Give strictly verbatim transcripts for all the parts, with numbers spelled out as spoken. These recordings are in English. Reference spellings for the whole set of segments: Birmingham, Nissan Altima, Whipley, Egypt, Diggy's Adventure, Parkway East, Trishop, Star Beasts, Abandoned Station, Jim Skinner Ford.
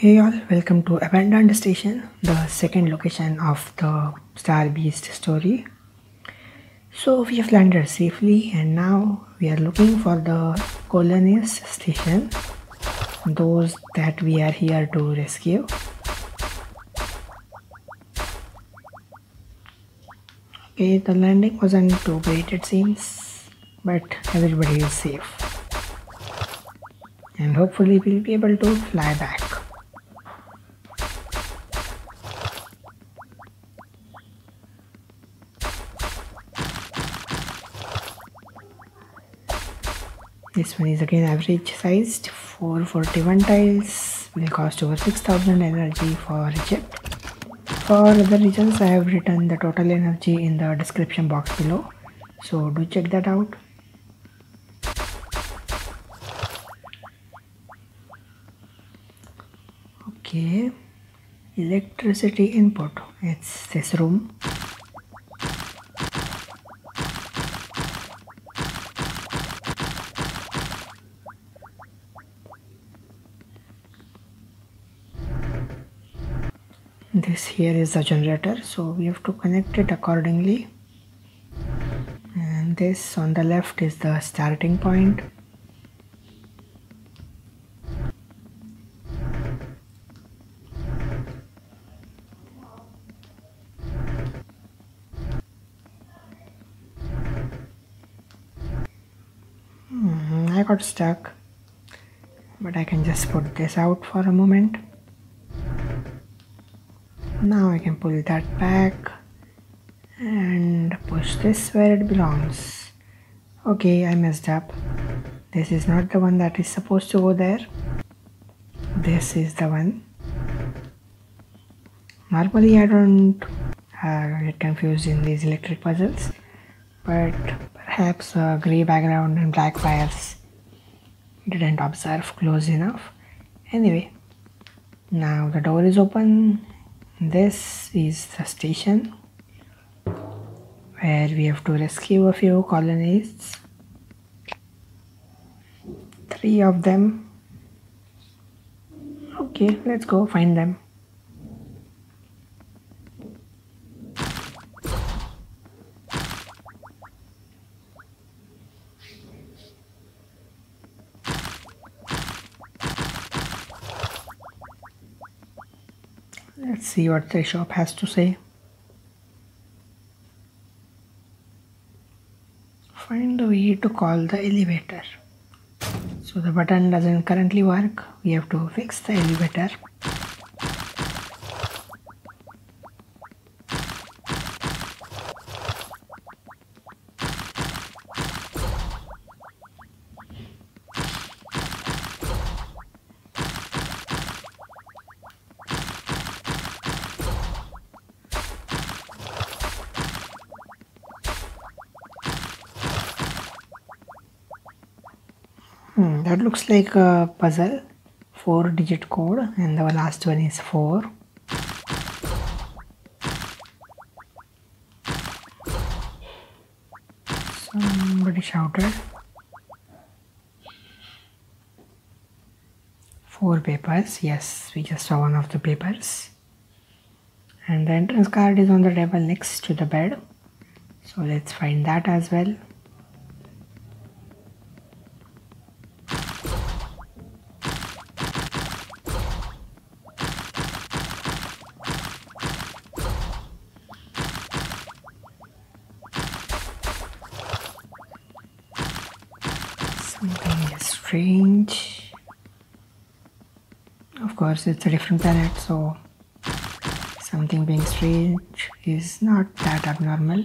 Hey all, welcome to Abandoned Station, the second location of the Star Beast story. So we have landed safely and now we are looking for the colonist station, those that we are here to rescue. Okay, the landing wasn't too great it seems, but everybody is safe. And hopefully we'll be able to fly back. This one is again average sized, four forty-one tiles, will cost over six thousand energy for Egypt. For other regions I have written the total energy in the description box below, so do check that out. Okay, electricity input, it's this room. This here is the generator, so we have to connect it accordingly. And this on the left is the starting point. Hmm, I got stuck, but I can just put this out for a moment. Now I can pull that back and push this where it belongs. Okay, I messed up. This is not the one that is supposed to go there. This is the one. Normally I don't uh, get confused in these electric puzzles, but perhaps a grey background and black wires didn't observe close enough. Anyway, now the door is open. This is the station where we have to rescue a few colonists, three of them. Okay, let's go find them. Let's see what Trishop has to say. Find a way to call the elevator. So the button doesn't currently work. We have to fix the elevator. Hmm, that looks like a puzzle, four digit code, and the last one is four. Somebody shouted. Four papers, yes, we just saw one of the papers. And the entrance card is on the table next to the bed, so let's find that as well. Something is strange. Of course, it's a different planet, so something being strange is not that abnormal.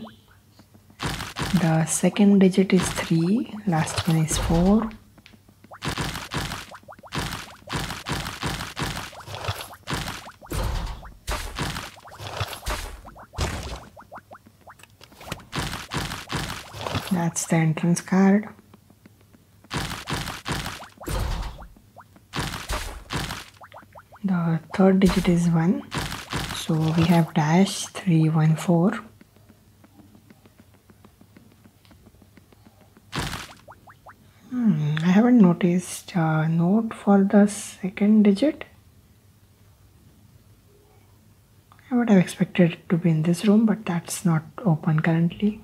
The second digit is three, last one is four. That's the entrance card. The third digit is one, so we have dash three one four. Hmm, I haven't noticed a note for the second digit. I would have expected it to be in this room, but that's not open currently.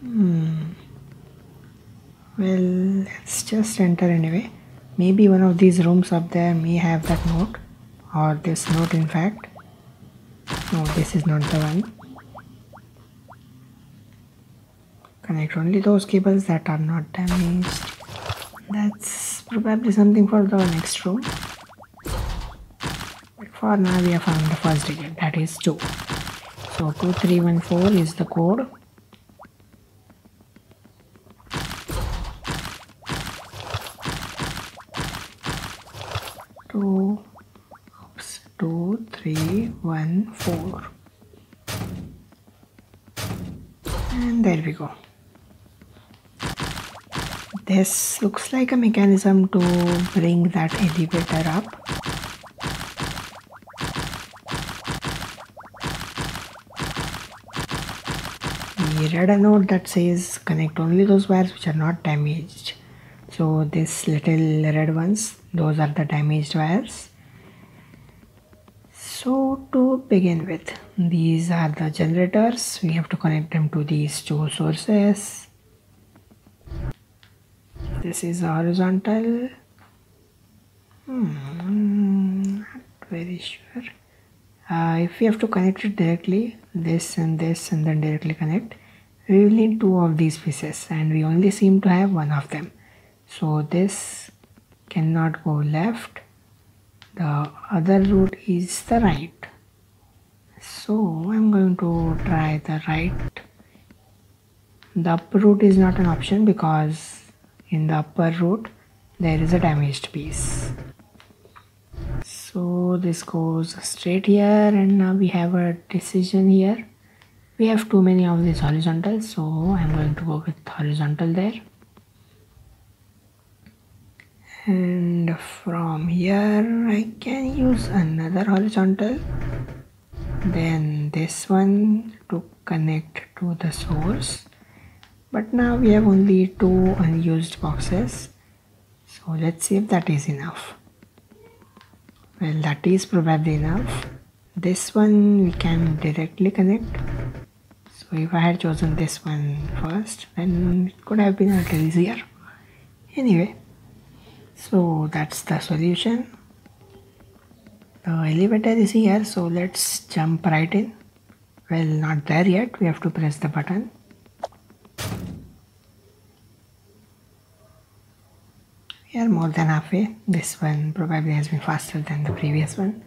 Hmm. Well, let's just enter anyway. Maybe one of these rooms up there may have that note, or this note in fact. No, this is not the one. Connect only those cables that are not damaged. That's probably something for the next room. But for now we have found the first digit, that is two. So two three one four is the code. two, oops, two, three, one, four. And there we go. This looks like a mechanism to bring that elevator up. We read a note that says connect only those wires which are not damaged. So these little red ones, those are the damaged wires. So to begin with, these are the generators. We have to connect them to these two sources. This is horizontal. Hmm, not very sure. Uh, if we have to connect it directly, this and this and then directly connect, we will need two of these pieces and we only seem to have one of them. So this cannot go left. The other route is the right. So I'm going to try the right. The upper route is not an option because in the upper route there is a damaged piece. So this goes straight here and now we have a decision here. We have too many of these horizontals, so I'm going to go with horizontal there. And from here I can use another horizontal, then this one to connect to the source. But now we have only two unused boxes, so let's see if that is enough. Well, that is probably enough. This one we can directly connect, so if I had chosen this one first then it could have been a little easier. Anyway, so that's the solution. The elevator is here, so let's jump right in. Well, not there yet, we have to press the button. We are more than halfway. This one probably has been faster than the previous one.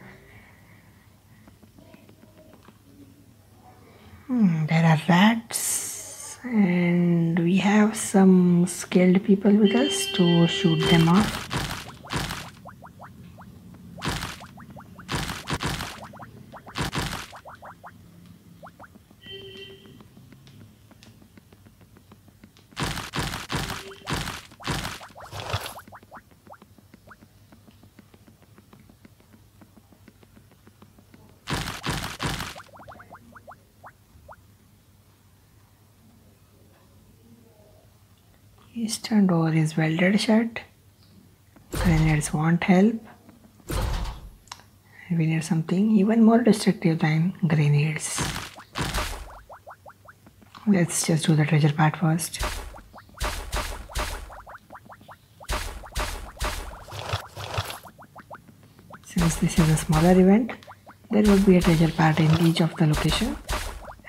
Hmm, there are rats. And we have some skilled people with us to shoot them off. Eastern door is welded shut. Grenades won't help. We need something even more destructive than grenades. Let's just do the treasure part first. Since this is a smaller event, there would be a treasure part in each of the location,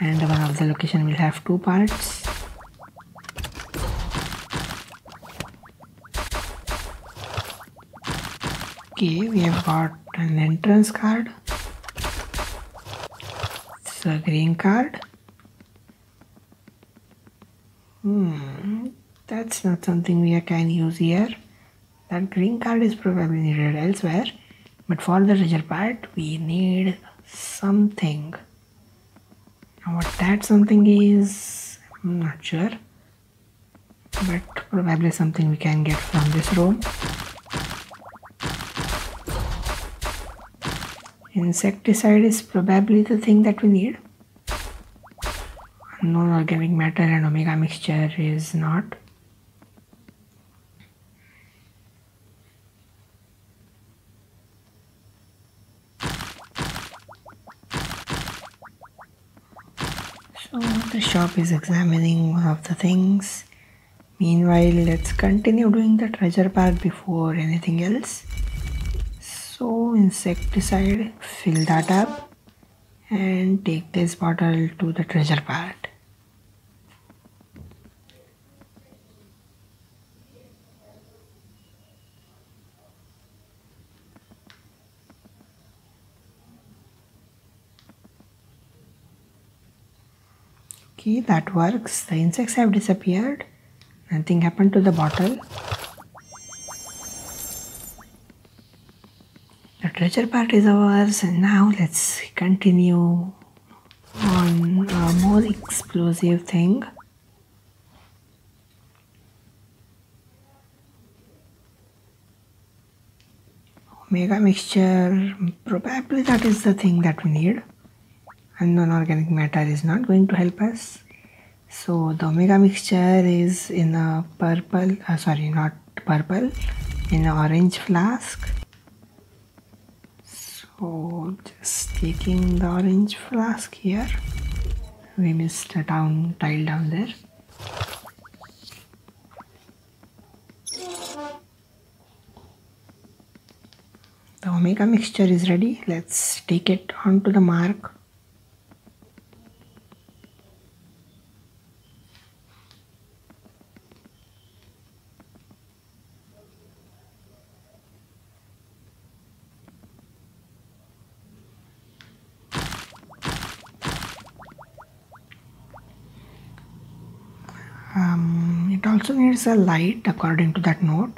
and one of the location will have two parts. Okay, we have got an entrance card. It's a green card. Hmm, that's not something we can use here. That green card is probably needed elsewhere. But for the treasure part, we need something. Now what that something is, I'm not sure. But probably something we can get from this room. Insecticide is probably the thing that we need. non-organic matter and omega mixture is not. So the shop is examining one of the things. Meanwhile, let's continue doing the treasure pack before anything else. So insecticide, fill that up and take this bottle to the treasure part. Okay, that works. The insects have disappeared. Nothing happened to the bottle. The treasure part is ours, and now let's continue on a more explosive thing. Omega mixture, probably that is the thing that we need. And non-organic matter is not going to help us. So the omega mixture is in a purple, uh, sorry not purple, in an orange flask. So just taking the orange flask here. We missed a down tile down there. The omega mixture is ready. Let's take it onto the mark. Also needs a light according to that note,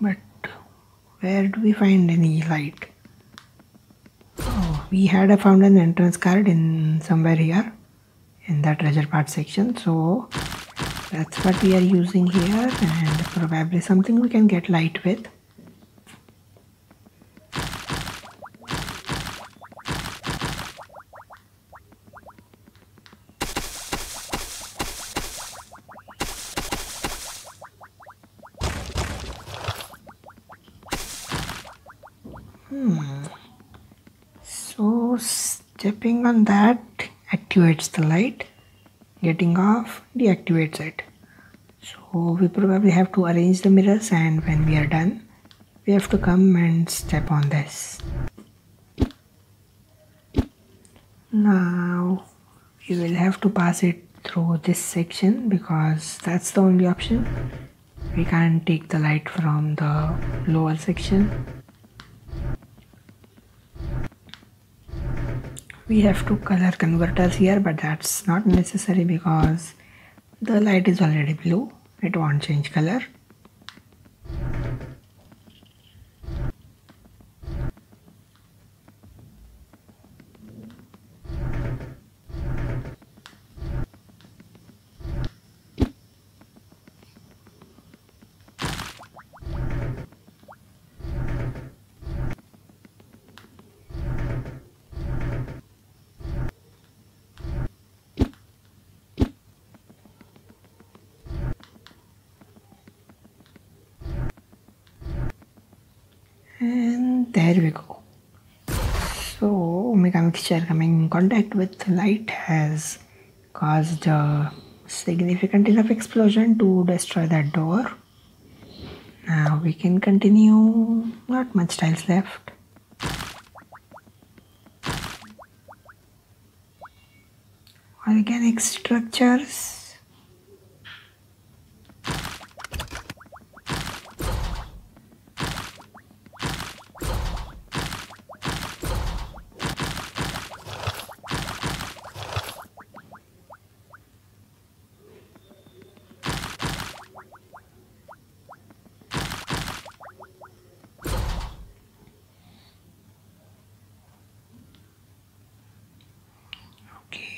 but where do we find any light? Oh, we had a found an entrance card in somewhere here in the treasure part section, so that's what we are using here, and probably something we can get light with. Stepping on that activates the light, getting off deactivates it. So we probably have to arrange the mirrors, and when we are done, we have to come and step on this. Now we will have to pass it through this section because that's the only option. We can't take the light from the lower section. We have two color converters here, but that's not necessary because the light is already blue. It won't change color. And there we go. So omega mixture coming in contact with light has caused a significant enough explosion to destroy that door. Now we can continue. Not much tiles left. Organic structures.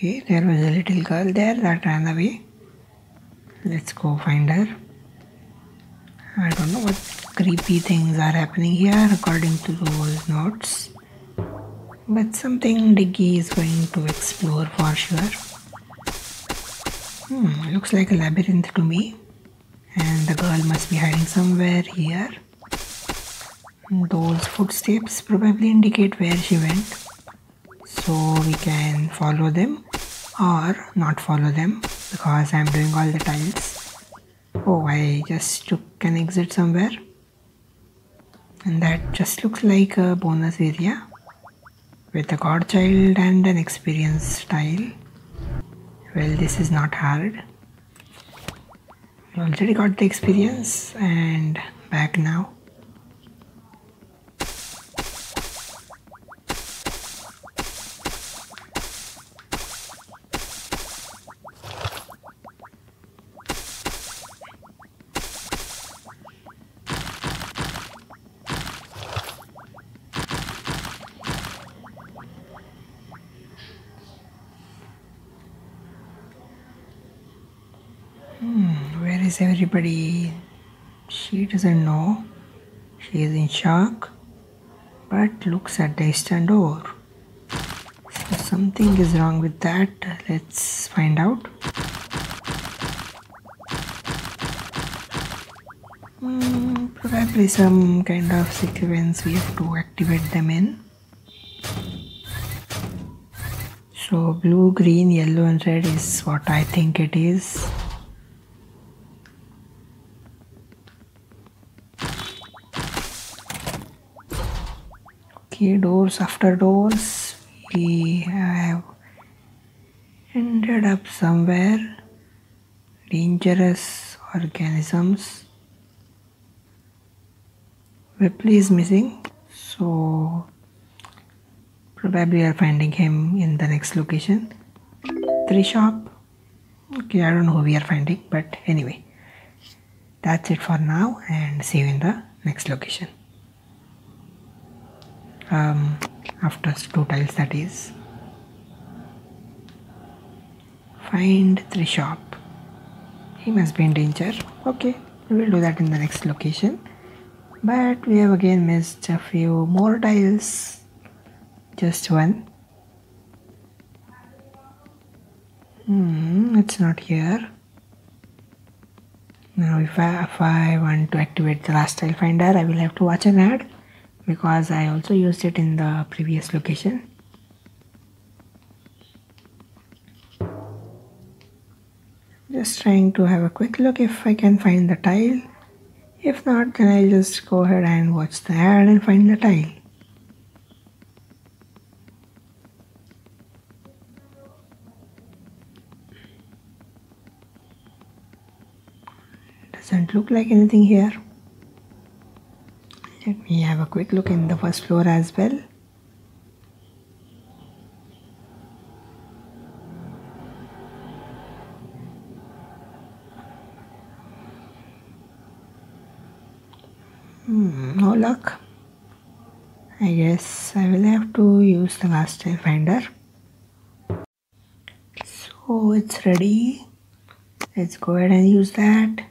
Okay, there was a little girl there that ran away. Let's go find her. I don't know what creepy things are happening here according to those notes. But something Diggy is going to explore for sure. Hmm, looks like a labyrinth to me. And the girl must be hiding somewhere here. Those footsteps probably indicate where she went. So we can follow them or not follow them because I'm doing all the tiles. Oh, I just took an exit somewhere. And that just looks like a bonus area. With a godchild and an experience tile. Well, this is not hard. We already got the experience and back now. Everybody, she doesn't know, she is in shock, but looks at the eastern door. So something is wrong with that. Let's find out. Mm, probably some kind of sequence we have to activate them in. So blue, green, yellow and red is what I think it is. Doors after doors, we have ended up somewhere. Dangerous organisms. Whipley is missing, so probably we are finding him in the next location. Trishop. Okay, I don't know who we are finding, but anyway, that's it for now, and see you in the next location. Um, after two tiles, that is. Find Trishop. He must be in danger. Okay, we will do that in the next location. But we have again missed a few more tiles. Just one. Hmm, it's not here. Now if I, if I want to activate the last tile finder, I will have to watch an ad. Because I also used it in the previous location. Just trying to have a quick look if I can find the tile. If not, then I'll just go ahead and watch the ad and find the tile. Doesn't look like anything here. Let me have a quick look in the first floor as well. Hmm, no luck. I guess I will have to use the last tile finder. So it's ready. Let's go ahead and use that.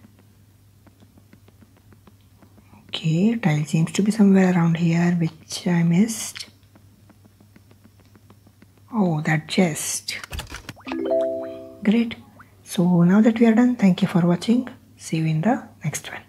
Okay, tile seems to be somewhere around here, which I missed. Oh, that chest. Great. So now that we are done, thank you for watching. See you in the next one.